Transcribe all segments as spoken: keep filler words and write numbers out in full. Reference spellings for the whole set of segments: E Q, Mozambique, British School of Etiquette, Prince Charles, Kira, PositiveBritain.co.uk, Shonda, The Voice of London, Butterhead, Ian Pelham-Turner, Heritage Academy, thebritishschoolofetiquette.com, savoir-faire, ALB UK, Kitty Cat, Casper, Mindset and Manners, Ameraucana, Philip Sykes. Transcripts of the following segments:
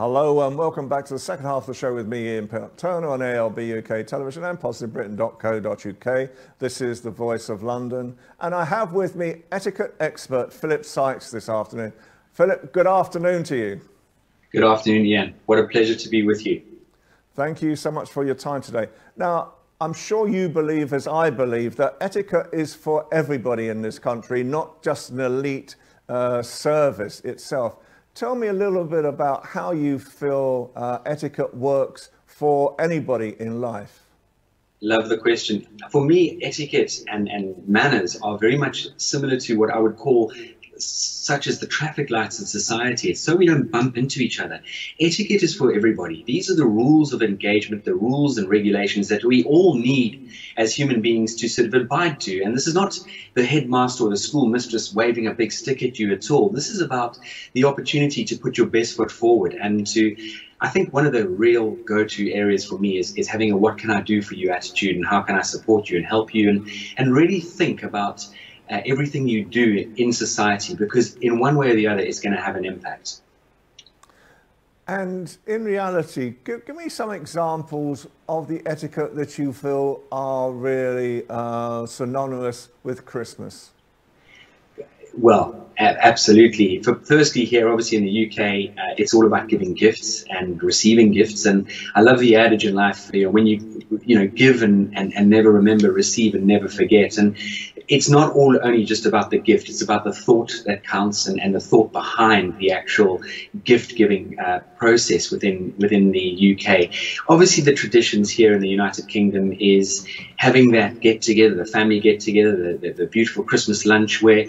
Hello and welcome back to the second half of the show with me, Ian Pelham-Turner, on A L B U K television and positive britain dot co dot U K. This is The Voice of London, and I have with me etiquette expert Philip Sykes this afternoon. Philip, good afternoon to you. Good afternoon, Ian. What a pleasure to be with you. Thank you so much for your time today. Now, I'm sure you believe, as I believe, that etiquette is for everybody in this country, not just an elite uh, service itself. Tell me a little bit about how you feel uh, etiquette works for anybody in life. Love the question. For me, etiquette and, and manners are very much similar to what I would call such as the traffic lights in society, so we don't bump into each other. Etiquette is for everybody. These are the rules of engagement, the rules and regulations that we all need as human beings to sort of abide to. And this is not the headmaster or the school mistress waving a big stick at you at all. This is about the opportunity to put your best foot forward and to, I think one of the real go-to areas for me is, is having a what can I do for you attitude and how can I support you and help you, and, and really think about Uh, everything you do in society, because in one way or the other it's going to have an impact. And in reality, give, give me some examples of the etiquette that you feel are really uh, synonymous with Christmas. Well, absolutely. For, firstly, here obviously in the U K, uh, it's all about giving gifts and receiving gifts, and I love the adage in life, you know, when you you know give and, and and never remember, receive and never forget. And it's not all only just about the gift, it's about the thought that counts and, and the thought behind the actual gift giving uh, process within within the U K. Obviously the traditions here in the United Kingdom is having that get together, the family get together, the, the, the beautiful Christmas lunch, where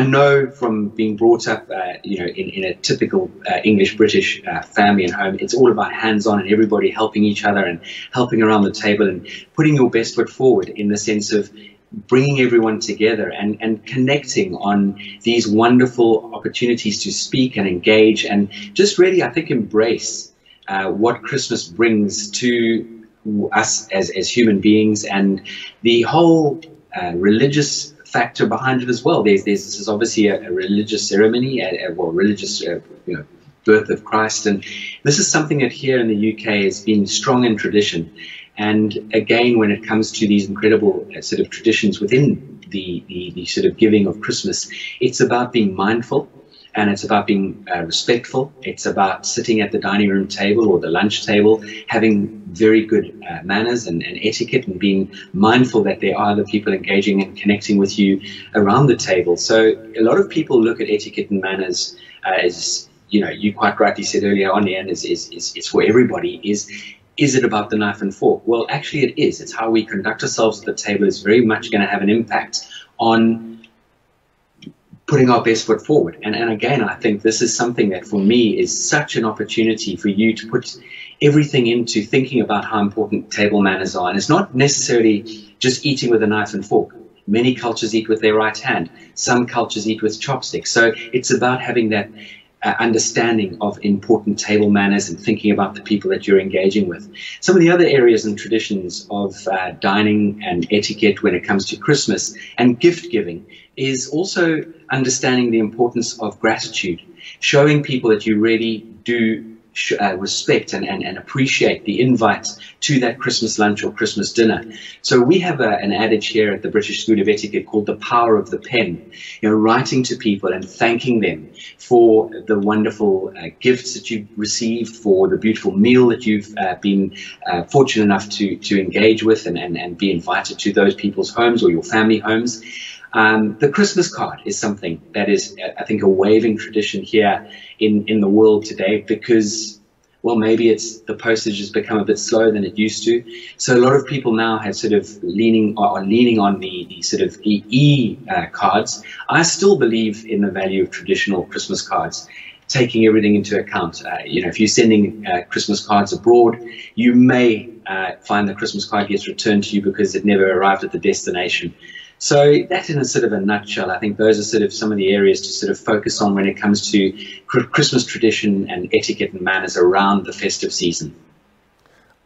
I know from being brought up, uh, you know, in, in a typical uh, English-British uh, family and home, it's all about hands-on and everybody helping each other and helping around the table and putting your best foot forward in the sense of bringing everyone together and, and connecting on these wonderful opportunities to speak and engage and just really, I think, embrace uh, what Christmas brings to us as, as human beings and the whole uh, religious factor behind it as well. There's, there's this is obviously a, a religious ceremony, a, a well, religious uh, you know, birth of Christ, and this is something that here in the U K has been strong in tradition. And again, when it comes to these incredible uh, sort of traditions within the, the the sort of giving of Christmas, it's about being mindful, and it's about being uh, respectful. It's about sitting at the dining room table or the lunch table, having very good uh, manners and, and etiquette, and being mindful that there are other people engaging and connecting with you around the table. So a lot of people look at etiquette and manners uh, as, you know, you quite rightly said earlier on, Ian, is is, is is for everybody. Is is it about the knife and fork? Well, actually it is. It's how we conduct ourselves at the table is very much going to have an impact on putting our best foot forward. And, and again, I think this is something that for me is such an opportunity for you to put everything into thinking about how important table manners are. And it's not necessarily just eating with a knife and fork. Many cultures eat with their right hand. Some cultures eat with chopsticks. So it's about having that Uh, understanding of important table manners and thinking about the people that you're engaging with. Some of the other areas and traditions of uh, dining and etiquette when it comes to Christmas and gift giving is also understanding the importance of gratitude, showing people that you really do sh uh, respect and, and, and appreciate the invite to that Christmas lunch or Christmas dinner. So we have a, an adage here at the British School of Etiquette called the power of the pen, you know, writing to people and thanking them for the wonderful uh, gifts that you've received, for the beautiful meal that you've uh, been uh, fortunate enough to, to engage with and, and, and be invited to those people's homes or your family homes. Um, the Christmas card is something that is, I think, a waving tradition here in, in the world today because, well, maybe it's the postage has become a bit slower than it used to. So a lot of people now have sort of leaning on leaning on the, the sort of e uh, cards. I still believe in the value of traditional Christmas cards, taking everything into account. Uh, you know, if you're sending uh, Christmas cards abroad, you may uh, find the Christmas card gets returned to you because it never arrived at the destination. So that in a sort of a nutshell, I think those are sort of some of the areas to sort of focus on when it comes to Christmas tradition and etiquette and manners around the festive season.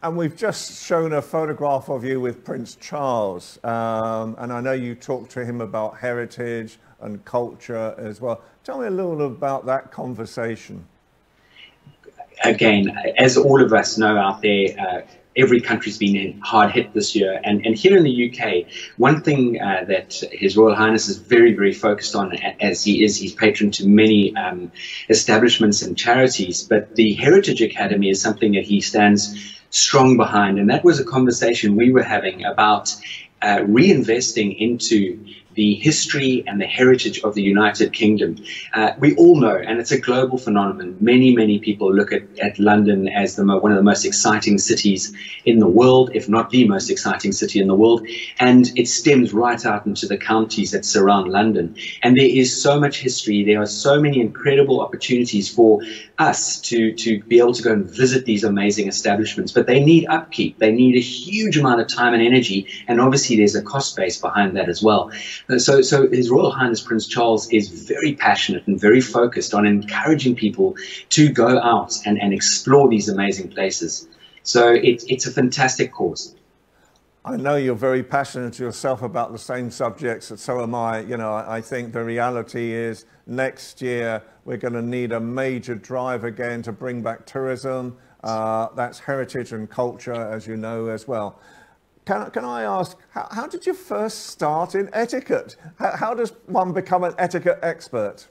And we've just shown a photograph of you with Prince Charles. Um, and I know you talked to him about heritage and culture as well. Tell me a little about that conversation. again, as all of us know out there, uh, every country's been hard hit this year. And, and here in the U K, one thing uh, that His Royal Highness is very, very focused on, as he is, he's patron to many um, establishments and charities, but the Heritage Academy is something that he stands strong behind. And that was a conversation we were having about uh, reinvesting into the history and the heritage of the United Kingdom. Uh, we all know, and it's a global phenomenon, many, many people look at, at London as the mo one of the most exciting cities in the world, if not the most exciting city in the world, and it stems right out into the counties that surround London. And there is so much history, there are so many incredible opportunities for us to, to be able to go and visit these amazing establishments, but they need upkeep, they need a huge amount of time and energy, and obviously there's a cost base behind that as well. So, so His Royal Highness Prince Charles is very passionate and very focused on encouraging people to go out and, and explore these amazing places. So it, it's a fantastic cause. I know you're very passionate yourself about the same subjects, and so am I. You know, I think the reality is next year we're going to need a major drive again to bring back tourism. Uh, that's heritage and culture, as you know, as well. Can, can I ask, how, how did you first start in etiquette? How, how does one become an etiquette expert?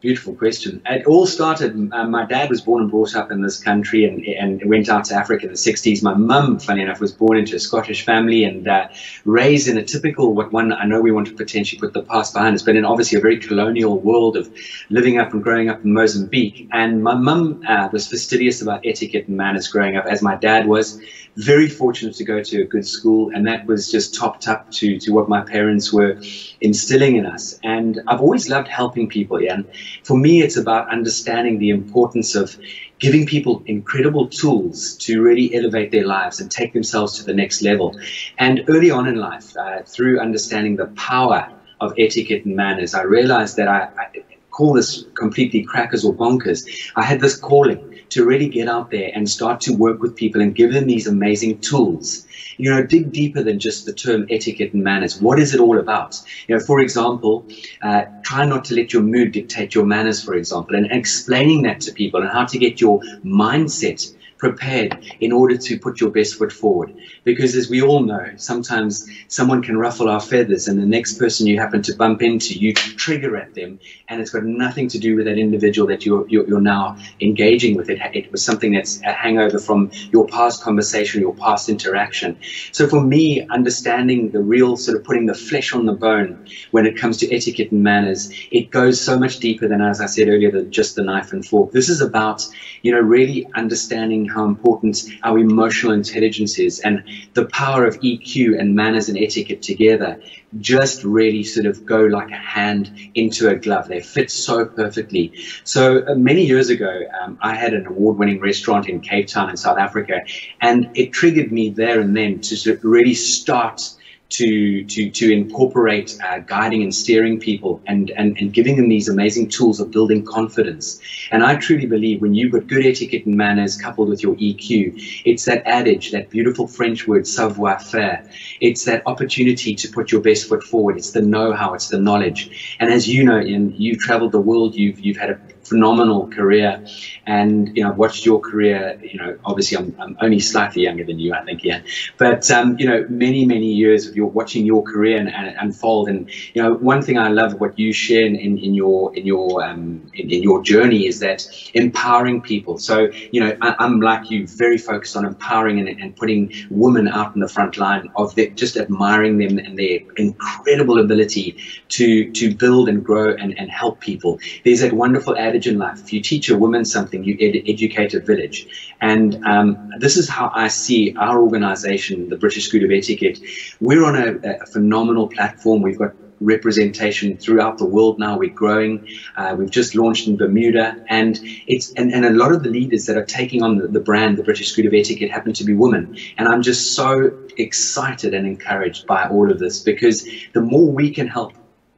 Beautiful question. It all started, uh, my dad was born and brought up in this country and, and went out to Africa in the sixties. My mum, funny enough, was born into a Scottish family and uh, raised in a typical, what one, I know we want to potentially put the past behind us, but in obviously a very colonial world of living up and growing up in Mozambique. And my mum uh, was fastidious about etiquette and manners growing up, as my dad was. Very fortunate to go to a good school, and that was just topped up to, to what my parents were instilling in us. And I've always loved helping people, Ian. For me, it's about understanding the importance of giving people incredible tools to really elevate their lives and take themselves to the next level. And early on in life, uh, through understanding the power of etiquette and manners, I realized that I, I call this completely crackers or bonkers. I had this calling to really get out there and start to work with people and give them these amazing tools. You know, dig deeper than just the term etiquette and manners. What is it all about? You know, for example, uh, try not to let your mood dictate your manners, for example, and explaining that to people and how to get your mindset prepared in order to put your best foot forward. Because as we all know, sometimes someone can ruffle our feathers and the next person you happen to bump into, you trigger at them, and it's got nothing to do with that individual that you're, you're, you're now engaging with. It, it was something that's a hangover from your past conversation, your past interaction. So for me, understanding the real sort of putting the flesh on the bone when it comes to etiquette and manners, it goes so much deeper than, as I said earlier, than just the knife and fork. This is about, you know, really understanding how important our emotional intelligence is, and the power of E Q and manners and etiquette together just really sort of go like a hand into a glove. They fit so perfectly. So uh, many years ago, um, I had an award-winning restaurant in Cape Town in South Africa, and it triggered me there and then to sort of really start to to to incorporate uh, guiding and steering people and, and and giving them these amazing tools of building confidence. And I truly believe when you've got good etiquette and manners coupled with your E Q, it's that adage, that beautiful French word savoir-faire. It's that opportunity to put your best foot forward. It's the know-how, it's the knowledge. And as you know, Ian, you've traveled the world, you've you've had a phenomenal career, and you know, I've watched your career. You know, obviously I'm, I'm only slightly younger than you, I think, yeah, but um, you know, many many years of your watching your career and, and unfold. And you know, one thing I love what you share in, in your in your um, in, in your journey is that empowering people. So you know, I, I'm like you, very focused on empowering and, and putting women out in the front line of their, just admiring them and their incredible ability to to build and grow and, and help people. There's that wonderful adage in life. If you teach a woman something, you ed educate a village. And um, this is how I see our organization, the British School of Etiquette. We're on a, a phenomenal platform. We've got representation throughout the world now. We're growing. Uh, we've just launched in Bermuda, and it's and, and a lot of the leaders that are taking on the, the brand, the British School of Etiquette, happen to be women. And I'm just so excited and encouraged by all of this, because the more we can help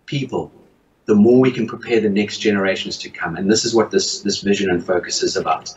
people, the more we can prepare the next generations to come. And this is what this, this vision and focus is about.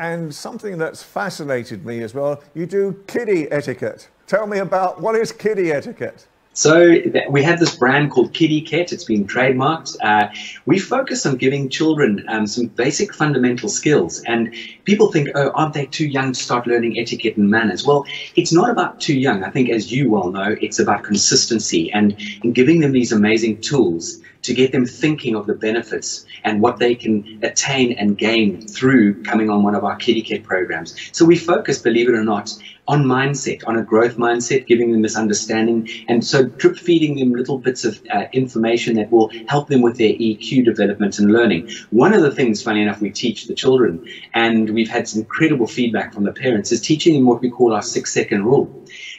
And something that's fascinated me as well, you do kiddie etiquette. Tell me about what is kiddie etiquette? So we have this brand called Kitty Cat. It's been trademarked. Uh, we focus on giving children um, some basic fundamental skills. And people think, oh, aren't they too young to start learning etiquette and manners? Well, it's not about too young. I think, as you well know, it's about consistency and, and giving them these amazing tools to get them thinking of the benefits and what they can attain and gain through coming on one of our Kitty Cat programs. So we focus, believe it or not, on mindset, on a growth mindset, giving them this understanding, and so drip feeding them little bits of uh, information that will help them with their E Q development and learning. One of the things, funny enough, we teach the children, and we've had some incredible feedback from the parents, is teaching them what we call our six-second rule.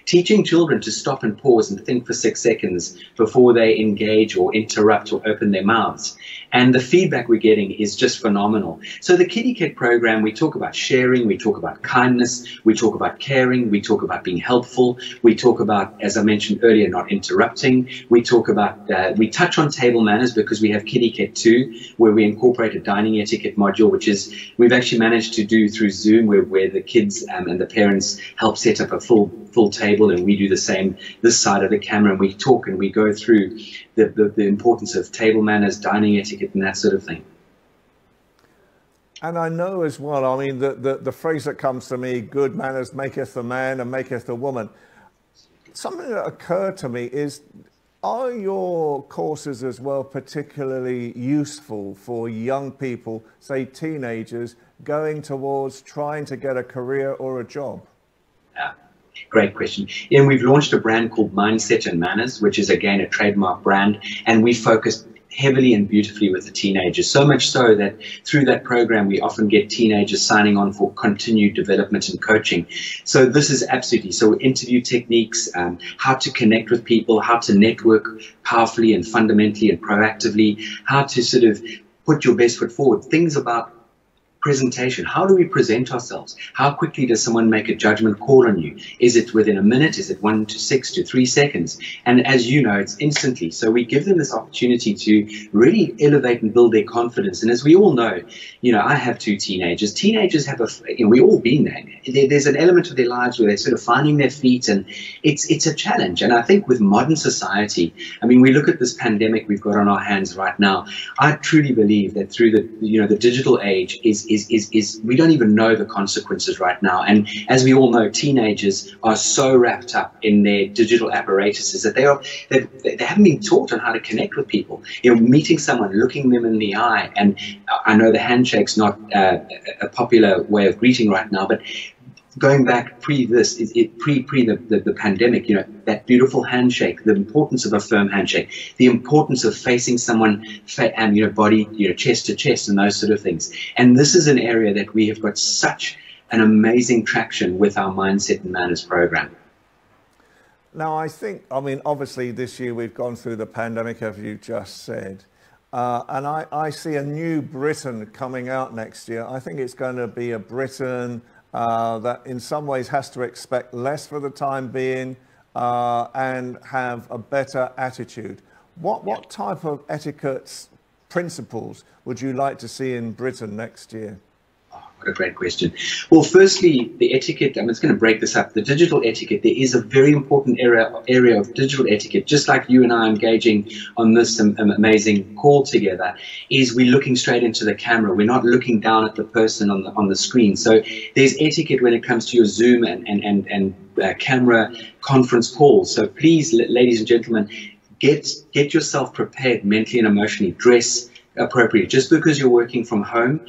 Teaching children to stop and pause and think for six seconds before they engage or interrupt or open their mouths. And the feedback we're getting is just phenomenal. So the Kitty Cat program, we talk about sharing, we talk about kindness, we talk about caring, we talk about being helpful, we talk about, as I mentioned earlier, not interrupting, we talk about, uh, we touch on table manners because we have Kitty Cat two, where we incorporate a dining etiquette module, which is, we've actually managed to do through Zoom, where, where the kids um, and the parents help set up a full full table, and we do the same this side of the camera, and we talk and we go through the, the, the importance of table manners, dining etiquette, and that sort of thing. And I know as well, I mean, the, the, the phrase that comes to me, good manners maketh a man and maketh a woman. Something that occurred to me is, are your courses as well particularly useful for young people, say teenagers, going towards trying to get a career or a job? Yeah. Great question. And we've launched a brand called Mindset and Manners, which is again a trademark brand, and we focus heavily and beautifully with the teenagers, so much so that through that program we often get teenagers signing on for continued development and coaching. So this is absolutely, so interview techniques, um, how to connect with people, how to network powerfully and fundamentally and proactively, how to sort of put your best foot forward, things about presentation. How do we present ourselves? How quickly does someone make a judgment call on you? Is it within a minute? Is it one to six to three seconds? And as you know, it's instantly. So we give them this opportunity to really elevate and build their confidence. And as we all know, you know, I have two teenagers. Teenagers have a, you know, we all been there. There's an element of their lives where they're sort of finding their feet, and it's, it's a challenge. And I think with modern society, I mean, we look at this pandemic we've got on our hands right now. I truly believe that through the, you know, the digital age is, is Is, is, is we don't even know the consequences right now. And as we all know, teenagers are so wrapped up in their digital apparatuses that they are they, they haven't been taught on how to connect with people. You know, meeting someone, looking them in the eye, and I know the handshake's not uh, a popular way of greeting right now, but going back pre this, it, it, pre pre the, the, the pandemic, you know, that beautiful handshake, the importance of a firm handshake, the importance of facing someone, and you know, body, you know, chest to chest, and those sort of things. And this is an area that we have got such an amazing traction with our Mindset and Manners program. Now, I think, I mean, obviously, this year we've gone through the pandemic, as you just said, uh, and I, I see a new Britain coming out next year. I think it's going to be a Britain Uh, that in some ways has to expect less for the time being uh, and have a better attitude. What, what type of etiquette principles would you like to see in Britain next year? What a great question. Well, firstly, the etiquette, I'm just going to break this up. The digital etiquette, there is a very important area, area of digital etiquette, just like you and I are engaging on this um, amazing call together, is we're looking straight into the camera. We're not looking down at the person on the, on the screen. So there's etiquette when it comes to your Zoom and, and, and, and uh, camera conference calls. So please, ladies and gentlemen, get, get yourself prepared mentally and emotionally. Dress appropriately. Just because you're working from home,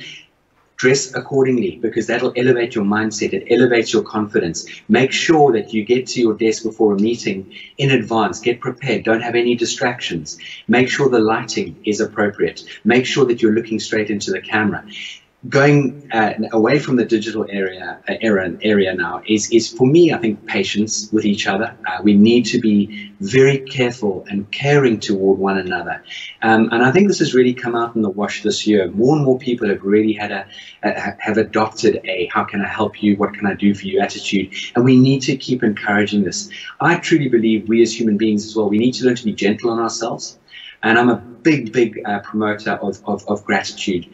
dress accordingly, because that'll elevate your mindset, it elevates your confidence. Make sure that you get to your desk before a meeting in advance, get prepared, don't have any distractions. Make sure the lighting is appropriate. Make sure that you're looking straight into the camera. Going uh, away from the digital area, uh, era, area now is, is, for me, I think, patience with each other. Uh, we need to be very careful and caring toward one another. Um, and I think this has really come out in the wash this year. More and more people have really had a, a, have adopted a how can I help you, what can I do for you attitude. And we need to keep encouraging this. I truly believe we as human beings as well, we need to learn to be gentle on ourselves. And I'm a big, big uh, promoter of, of, of gratitude.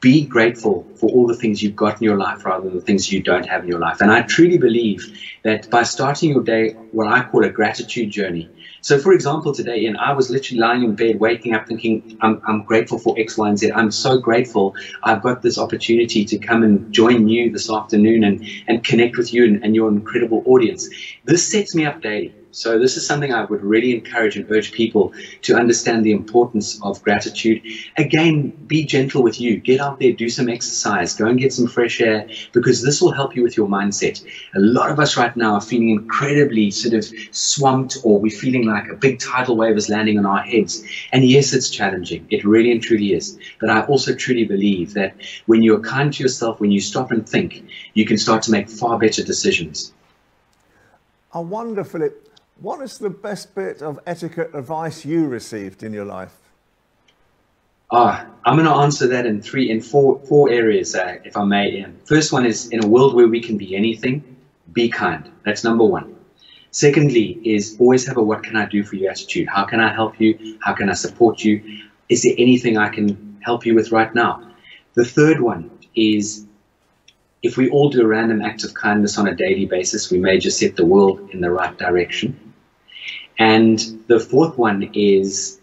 be grateful for all the things you've got in your life rather than the things you don't have in your life. And I truly believe that by starting your day, what I call a gratitude journey. So, for example, today, Ian, I was literally lying in bed, waking up thinking, I'm, I'm grateful for X, Y, and Z. I'm so grateful I've got this opportunity to come and join you this afternoon and, and connect with you and, and your incredible audience. This sets me up daily. So this is something I would really encourage and urge people to understand the importance of gratitude. Again, be gentle with you. Get out there, do some exercise, go and get some fresh air, because this will help you with your mindset. A lot of us right now are feeling incredibly sort of swamped, or we're feeling like a big tidal wave is landing on our heads. And yes, it's challenging. It really and truly is. But I also truly believe that when you're kind to yourself, when you stop and think, you can start to make far better decisions. I wonder, Philip, what is the best bit of etiquette advice you received in your life? Ah, I'm going to answer that in three, in four, four areas, uh, if I may. Ian. First one is, in a world where we can be anything, be kind. That's number one. Secondly is always have a what can I do for you attitude. How can I help you? How can I support you? Is there anything I can help you with right now? The third one is, if we all do a random act of kindness on a daily basis, we may just set the world in the right direction. And the fourth one is,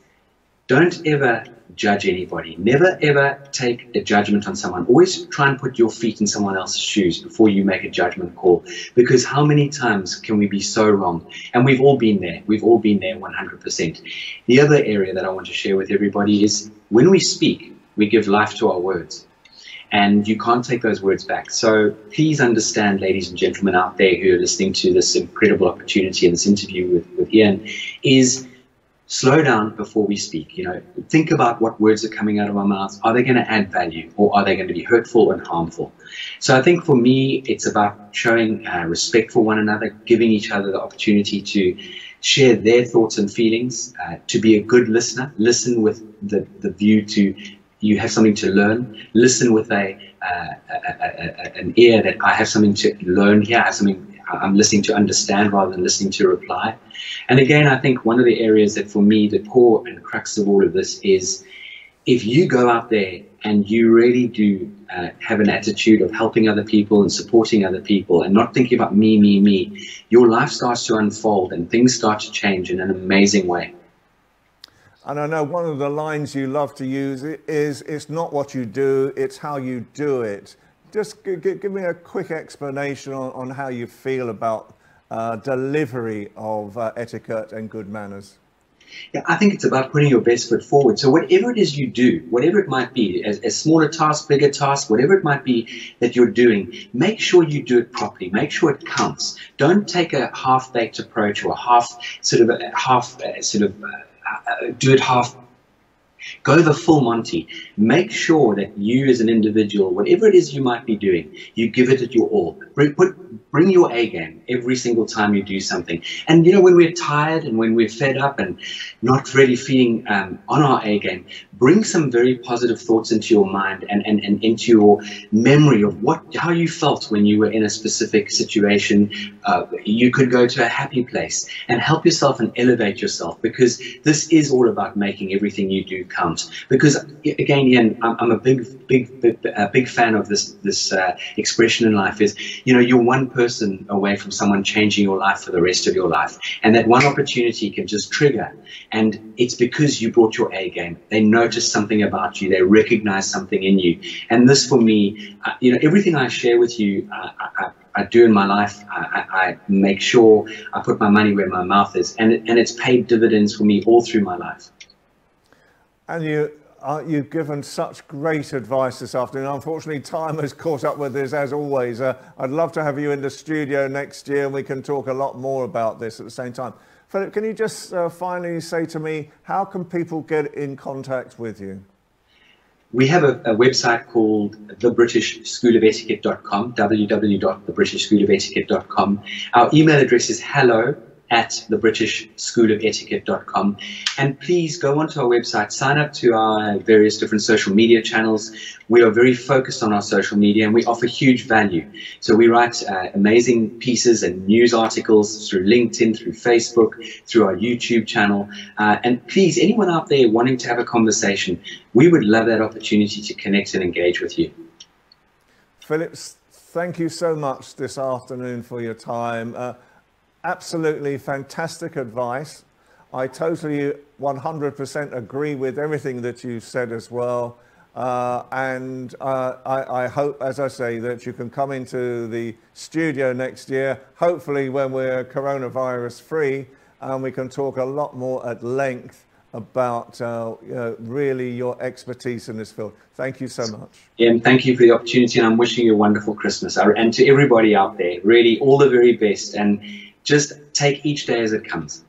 don't ever judge anybody. Never, ever take a judgment on someone. Always try and put your feet in someone else's shoes before you make a judgment call. Because how many times can we be so wrong? And we've all been there. We've all been there one hundred percent. The other area that I want to share with everybody is, when we speak, we give life to our words. And you can't take those words back. So please understand, ladies and gentlemen out there who are listening to this incredible opportunity and this interview with, with Ian, is slow down before we speak. You know, think about what words are coming out of our mouths. Are they going to add value, or are they going to be hurtful and harmful? So I think for me, it's about showing uh, respect for one another, giving each other the opportunity to share their thoughts and feelings, uh, to be a good listener, listen with the, the view to you have something to learn. Listen with a, uh, a, a, an ear that I have something to learn here. I have something, I'm listening to understand rather than listening to reply. And again, I think one of the areas that for me, the core and crux of all of this is, if you go out there and you really do uh, have an attitude of helping other people and supporting other people and not thinking about me, me, me, your life starts to unfold and things start to change in an amazing way. And I know one of the lines you love to use is, it's not what you do, it's how you do it. Just g g give me a quick explanation on, on how you feel about uh, delivery of uh, etiquette and good manners. Yeah, I think it's about putting your best foot forward. So whatever it is you do, whatever it might be, as a smaller task, bigger task, whatever it might be that you're doing, make sure you do it properly. Make sure it counts. Don't take a half-baked approach or a half sort of a half uh, sort of uh, Uh, do it half. Go the full Monty. Make sure that you as an individual, whatever it is you might be doing, you give it your all. Bring, put, bring your A game every single time you do something. And, you know, when we're tired and when we're fed up and not really feeling um, on our A game, bring some very positive thoughts into your mind and, and, and into your memory of what how you felt when you were in a specific situation. Uh, you could go to a happy place and help yourself and elevate yourself, because this is all about making everything you do count. Because again, Ian, I'm, I'm a big, big, big, uh, big fan of this this uh, expression in life is, you know, you're one person away from someone changing your life for the rest of your life, and that one opportunity can just trigger. And it's because you brought your A game. They notice something about you. They recognize something in you. And this, for me, uh, you know, everything I share with you, uh, I, I, I do in my life. I, I, I make sure I put my money where my mouth is, and and it's paid dividends for me all through my life. And you, uh, you've given such great advice this afternoon. Unfortunately, time has caught up with us, as always. Uh, I'd love to have you in the studio next year, and we can talk a lot more about this at the same time. Philip, can you just uh, finally say to me, how can people get in contact with you? We have a, a website called the british school of etiquette dot com, w w w dot the british school of etiquette dot com. Our email address is hello at the british school of etiquette dot com. And please go onto our website, sign up to our various different social media channels. We are very focused on our social media and we offer huge value. So we write uh, amazing pieces and news articles through LinkedIn, through Facebook, through our YouTube channel. Uh, and please, anyone out there wanting to have a conversation, we would love that opportunity to connect and engage with you. Philip, thank you so much this afternoon for your time. Uh, Absolutely fantastic advice. I totally one hundred percent agree with everything that you said as well. Uh, and uh, I, I hope, as I say, that you can come into the studio next year, hopefully when we're coronavirus free, and we can talk a lot more at length about uh, you know, really your expertise in this field. Thank you so much. Ian, thank you for the opportunity, and I'm wishing you a wonderful Christmas. And to everybody out there, really all the very best. And just take each day as it comes.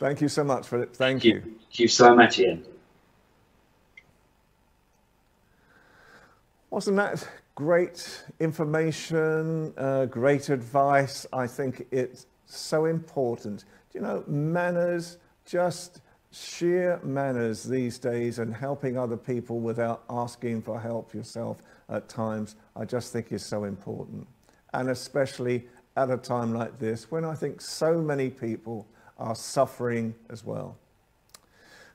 Thank you so much, Philip. Thank, Thank you. you. Thank you so much, Ian. Wasn't that great information, uh, great advice? I think it's so important. Do you know, manners, just sheer manners these days, and helping other people without asking for help yourself at times, I just think is so important. And especially at a time like this, when I think so many people are suffering as well.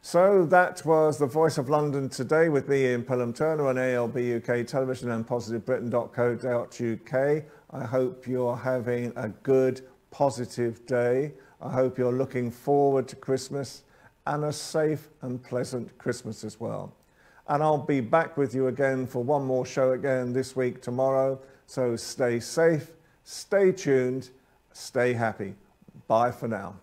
So that was The Voice of London today with me, Ian Pelham-Turner, on A L B U K Television and positive britain dot co dot U K. I hope you're having a good, positive day. I hope you're looking forward to Christmas, and a safe and pleasant Christmas as well. And I'll be back with you again for one more show again this week, tomorrow. So stay safe. Stay tuned, stay happy. Bye for now.